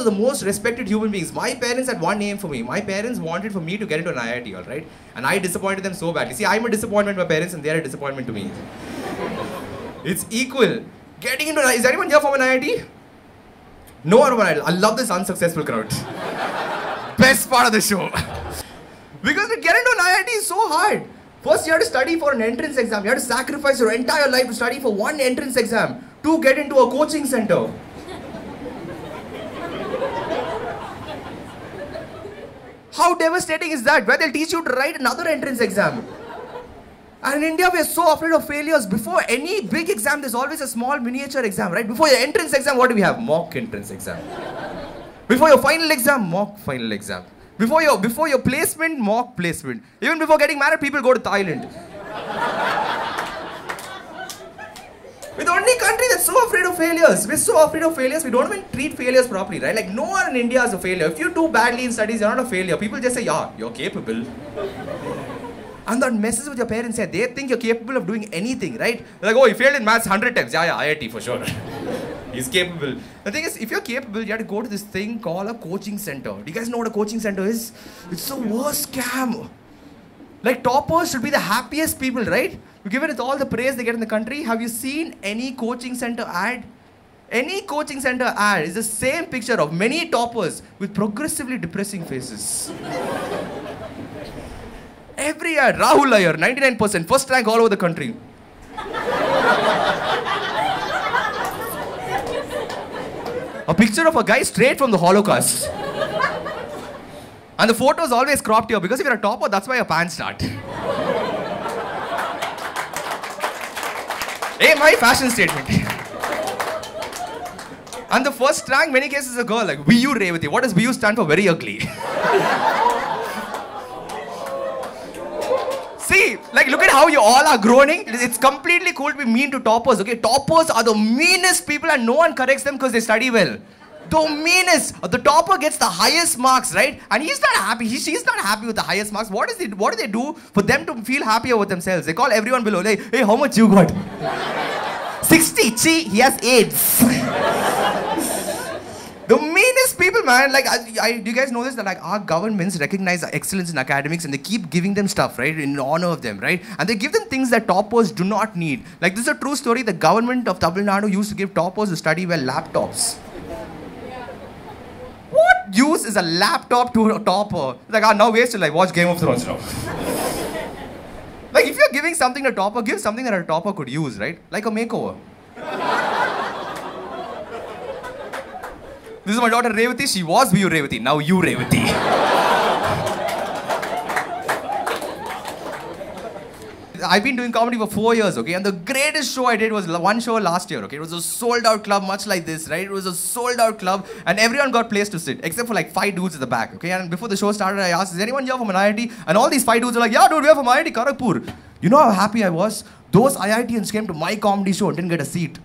are the most respected human beings. My parents had one aim for me. My parents wanted for me to get into an IIT, all right? And I disappointed them so badly. See, I'm a disappointment to my parents and they're a disappointment to me. It's equal. Getting into an IIT. Is anyone here from an IIT? No one. I love this unsuccessful crowd. Best part of the show. Because to get into an IIT is so hard. First, you have to study for an entrance exam. You have to sacrifice your entire life to study for one entrance exam to get into a coaching center. How devastating is that? Where they'll teach you to write another entrance exam. And in India, we're so afraid of failures. Before any big exam, there's always a small miniature exam, right? Before your entrance exam, what do we have? Mock entrance exam. Before your final exam, mock final exam. Before your placement, mock placement. Even before getting married, people go to Thailand. We're the only country that's so afraid of failures. We're so afraid of failures, we don't even treat failures properly, right? Like, no one in India is a failure. If you do badly in studies, you're not a failure. People just say, yeah, you're capable. And that messes with your parents' head. They think you're capable of doing anything, right? They're like, oh, he failed in maths 100 times. Yeah, IIT for sure. He's capable. The thing is, if you're capable, you have to go to this thing called a coaching center. Do you guys know what a coaching center is? It's the worst scam. Like, toppers should be the happiest people, right? You give it all the praise they get in the country. Have you seen any coaching center ad? Any coaching center ad is the same picture of many toppers with progressively depressing faces. Every ad, Rahul Iyer, 99%, first rank all over the country. A picture of a guy straight from the Holocaust. And the photo is always cropped here because if you're a topper, that's why your pants start. Hey, my fashion statement. And the first rank, many cases, is a girl, like VU Revati. What does VU stand for? Very ugly. See, like, look at how you all are groaning. It's completely cool to be mean to toppers, okay? Toppers are the meanest people and no one corrects them because they study well. The meanest. The topper gets the highest marks, right? And he's not happy. She's not happy with the highest marks. What do they do for them to feel happier with themselves? They call everyone below, like, hey, how much you got? 60, chi, he has AIDS. The meanest people, man. Like, do you guys know this? That, like, our governments recognize excellence in academics and they keep giving them stuff, right? In honor of them, right? And they give them things that toppers do not need. Like, this is a true story. The government of Tamil Nadu used to give toppers who study well laptops. Use is a laptop to a topper. Like, ah, now waste to like watch Game of Thrones now. Like, if you're giving something to a topper, give something that a topper could use, right? Like a makeover. This is my daughter Revati. She was VU Revati. Now you Revati. I've been doing comedy for 4 years, okay? And the greatest show I did was one show last year, okay? It was a sold-out club, much like this, right? It was a sold-out club, and everyone got place to sit, except for like 5 dudes at the back, okay? And before the show started, I asked, is anyone here from an IIT? And all these 5 dudes are like, yeah, dude, we are from IIT Kharagpur. You know how happy I was? Those IITians came to my comedy show and didn't get a seat.